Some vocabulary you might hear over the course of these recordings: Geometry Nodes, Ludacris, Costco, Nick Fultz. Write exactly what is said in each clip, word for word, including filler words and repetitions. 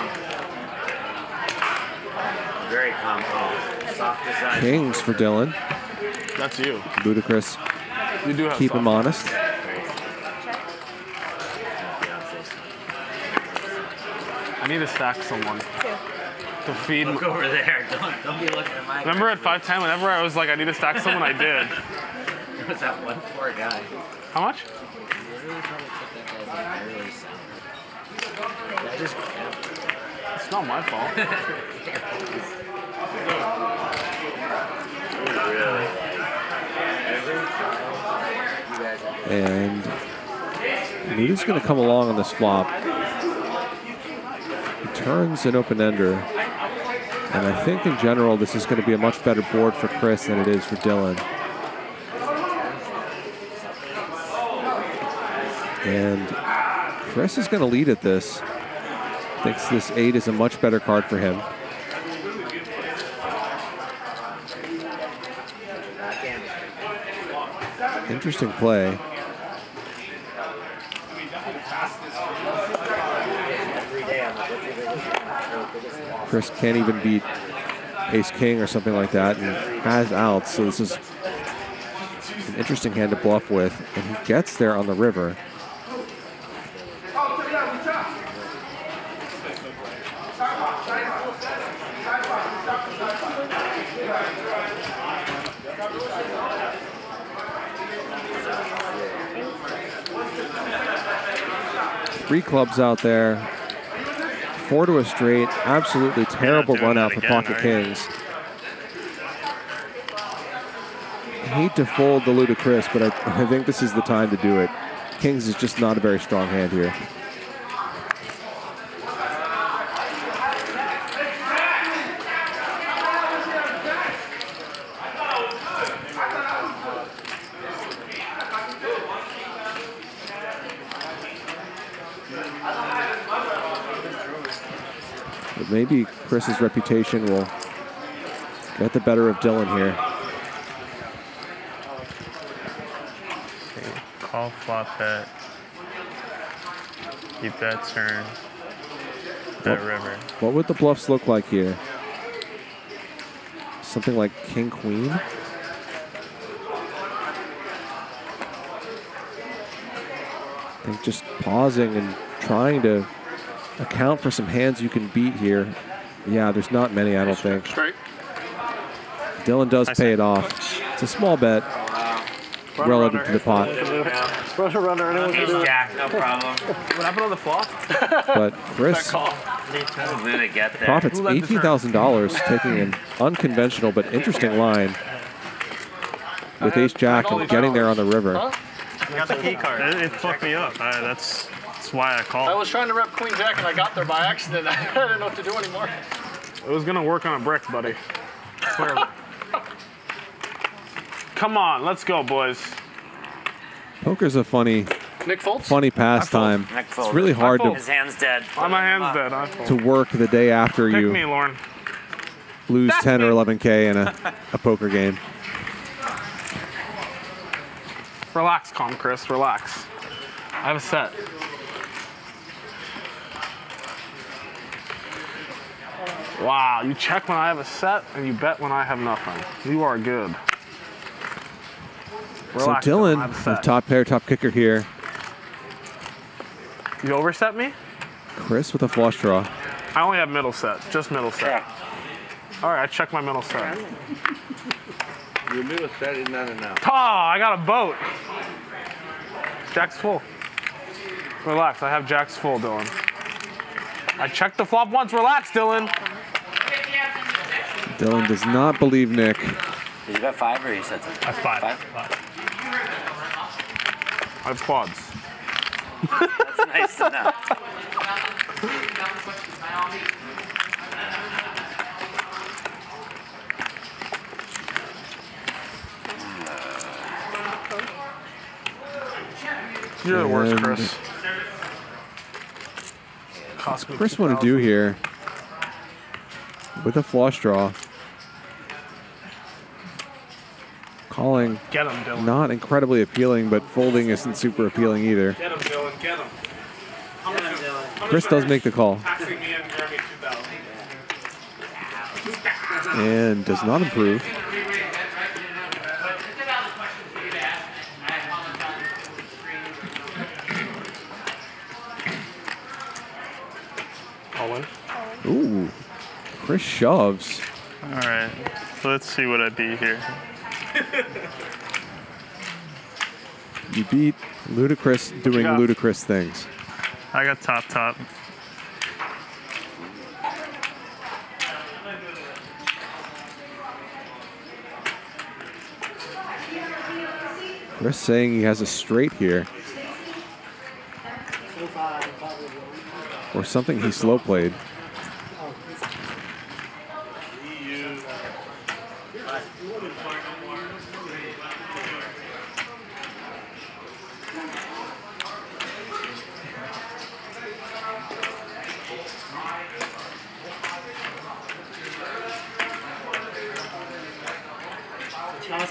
strong. Very compound. Soft design. Kings for Dylan. That's you. Ludacris. You do have keep him honest. I need to stack someone. To feed Look over there. Don't, don't be looking at my Remember at five ten, whenever I was like, I need to stack someone, I did. It was that one poor guy. How much? It's not my fault. And he's going to come along on this flop. He turns an open-ender. And I think in general, this is going to be a much better board for Chris than it is for Dylan. And Chris is going to lead at this. Thinks this eight is a much better card for him. Interesting play. Chris can't even beat ace king or something like that and has outs, so this is an interesting hand to bluff with, and he gets there on the river. Three clubs out there, four to a straight, absolutely terrible run out for pocket kings. I hate to fold the Ludacris, but I, I think this is the time to do it. Kings is just not a very strong hand here. Maybe Chris's reputation will get the better of Dylan here. Okay. Call flop that. Keep that turn. That what, river. What would the bluffs look like here? Something like king queen? I think just pausing and trying to account for some hands you can beat here. Yeah, there's not many, I don't think. Straight. Dylan does I pay it off. It's a small bet uh, relative to the pot. Special runner, anyone can do it. Jack, no problem. What happened on the flop? But Chris profits eighteen thousand dollars, taking an unconventional but interesting line with ace jack and getting there on the river. Huh? I got the key card. It, it fucked me up. Uh, that's. That's why I called. I was trying to rep queen jack and I got there by accident. I didn't know what to do anymore. It was gonna work on a brick, buddy. Come on, let's go, boys. Poker's a funny, Nick Fultz? funny pastime. Nick Fultz. It's really hard to. His hand's dead. Oh, my hand's dead. I to work the day after Pick you me, Lauren. lose That's ten me. or eleven K in a, a poker game. Relax, calm, Chris. Relax. I have a set. Wow, you check when I have a set, and you bet when I have nothing. You are good. Relax, so Dylan, the top pair, top kicker here. You overset me? Chris with a flush draw. I only have middle set, just middle set. All right, I checked my middle set. Your middle set is not enough. Oh, I got a boat. Jack's full. Relax, I have Jack's full, Dylan. I checked the flop once. Relax, Dylan. Dylan does not believe Nick. Did you bet five or you said something? I five. Five? five. I have quads. That's nice to know. You're the worst, Chris. Costco Chris want to do here with a flush draw. Calling Get him, Dylan. Not incredibly appealing, but folding isn't super appealing either. Get him, Dylan. Get him. Get him, Dylan. Chris does make the call. And does not improve. Ooh, Chris shoves. All right, so let's see what I beat here. You beat Ludacris doing ludicrous things. I got top top. Chris saying he has a straight here. Or something he slow played.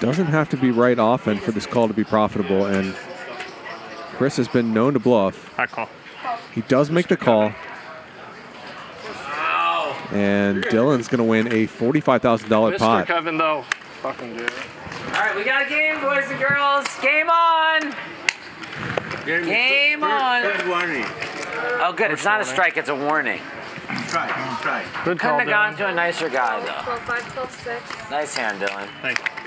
Doesn't have to be right often for this call to be profitable, and Chris has been known to bluff. I call. He does make the call. And Dylan's going to win a forty-five thousand dollar pot. Mister Kevin, though. Fucking good. All right, we got a game, boys and girls. Game on. Game, game on. Good warning. Oh, good. It's not a strike. It's a warning. Strike. Strike. Couldn't have gone to a nicer guy, though. twelve, five, twelve, six. Nice hand, Dylan. Thank you.